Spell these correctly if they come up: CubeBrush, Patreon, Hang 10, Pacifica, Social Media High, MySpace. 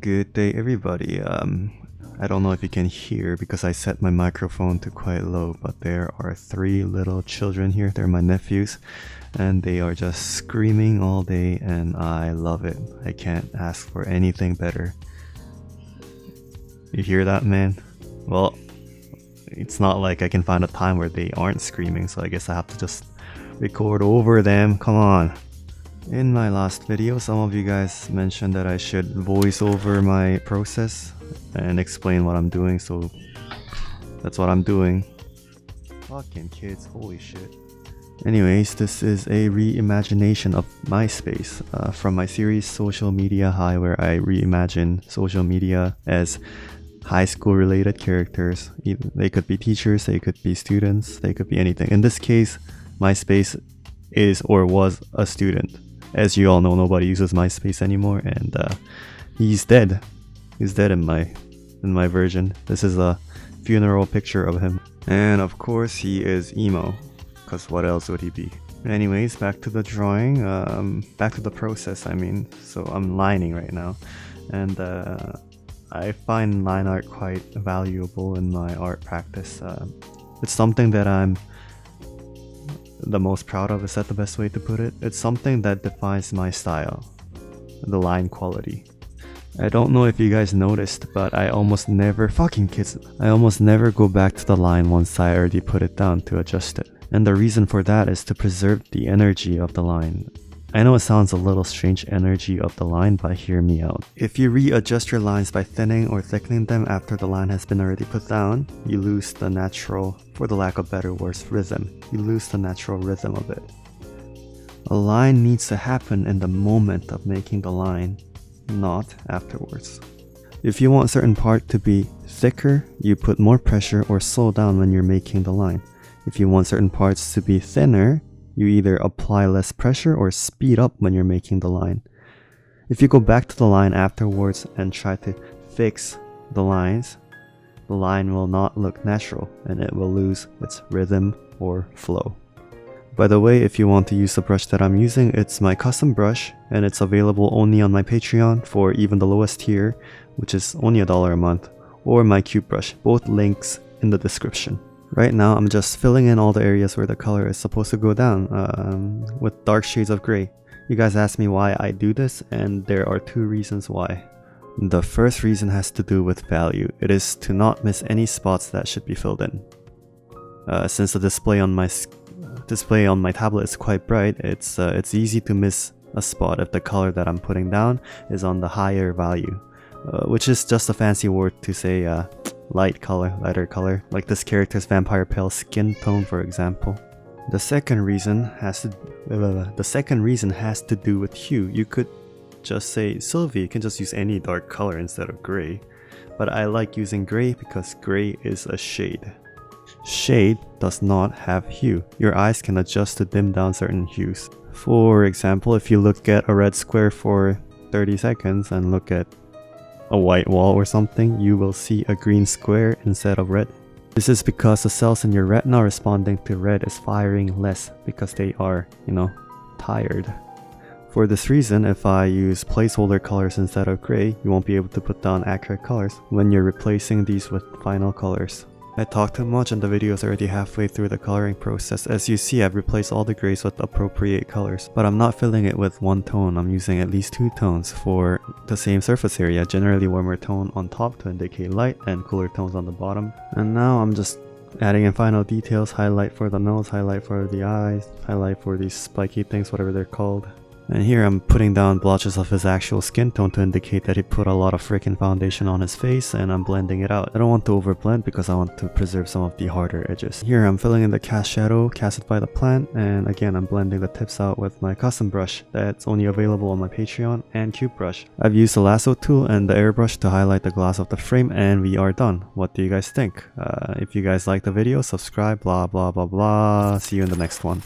Good day, everybody. I don't know if you can hear because I set my microphone to quite low, but there are three little children here. They're my nephews and they are just screaming all day and I love it. I can't ask for anything better. You hear that, man? Well, it's not like I can find a time where they aren't screaming, so I guess I have to just record over them. Come on. In my last video, some of you guys mentioned that I should voice over my process and explain what I'm doing, so that's what I'm doing. Fucking kids, holy shit. Anyways, this is a reimagination of MySpace from my series Social Media High, where I reimagine social media as high school related characters. They could be teachers, they could be students, they could be anything. In this case, MySpace is or was a student. As you all know, nobody uses MySpace anymore, and he's dead. He's dead in my version. This is a funeral picture of him. And of course he is emo, because what else would he be? Anyways, back to the drawing, back to the process, I mean. So I'm lining right now, and I find line art quite valuable in my art practice. It's something that I'm the most proud of. Is that the best way to put it? It's something that defines my style, the line quality. I don't know if you guys noticed, but I almost never, fucking kids, I almost never go back to the line once I already put it down to adjust it. And the reason for that is to preserve the energy of the line. I know it sounds a little strange, energy of the line, but hear me out. If you readjust your lines by thinning or thickening them after the line has been already put down, you lose the natural, for the lack of better words, rhythm. You lose the natural rhythm of it. A line needs to happen in the moment of making the line, not afterwards. If you want a certain part to be thicker, you put more pressure or slow down when you're making the line. If you want certain parts to be thinner, you either apply less pressure or speed up when you're making the line. If you go back to the line afterwards and try to fix the lines, the line will not look natural and it will lose its rhythm or flow. By the way, if you want to use the brush that I'm using, it's my custom brush and it's available only on my Patreon for even the lowest tier, which is only $1 a month, or my CubeBrush, both links in the description. Right now, I'm just filling in all the areas where the color is supposed to go down with dark shades of gray. You guys asked me why I do this, and there are two reasons why. The first reason has to do with value. It is to not miss any spots that should be filled in. Since the display on my tablet is quite bright, it's easy to miss a spot if the color that I'm putting down is on the higher value, which is just a fancy word to say light color, lighter color, like this character's vampire pale skin tone, for example. The second reason has to do with hue. You could just say Sylvie. You can just use any dark color instead of gray, but I like using gray because gray is a shade. Shade does not have hue. Your eyes can adjust to dim down certain hues. For example, if you look at a red square for 30 seconds and look at a white wall or something, you will see a green square instead of red. This is because the cells in your retina responding to red is firing less because they are, you know, tired. For this reason, if I use placeholder colors instead of gray, you won't be able to put down accurate colors when you're replacing these with final colors. I talked too much and the video is already halfway through the coloring process. As you see, I've replaced all the grays with appropriate colors, but I'm not filling it with one tone. I'm using at least two tones for the same surface area, generally warmer tone on top to indicate light and cooler tones on the bottom. And now I'm just adding in final details, highlight for the nose, highlight for the eyes, highlight for these spiky things, whatever they're called. And here I'm putting down blotches of his actual skin tone to indicate that he put a lot of freaking foundation on his face, and I'm blending it out. I don't want to overblend because I want to preserve some of the harder edges. Here I'm filling in the cast shadow casted by the plant, and again I'm blending the tips out with my custom brush that's only available on my Patreon and CubeBrush. I've used the lasso tool and the airbrush to highlight the glass of the frame, and we are done. What do you guys think? If you guys like the video, subscribe, blah blah blah blah. See you in the next one.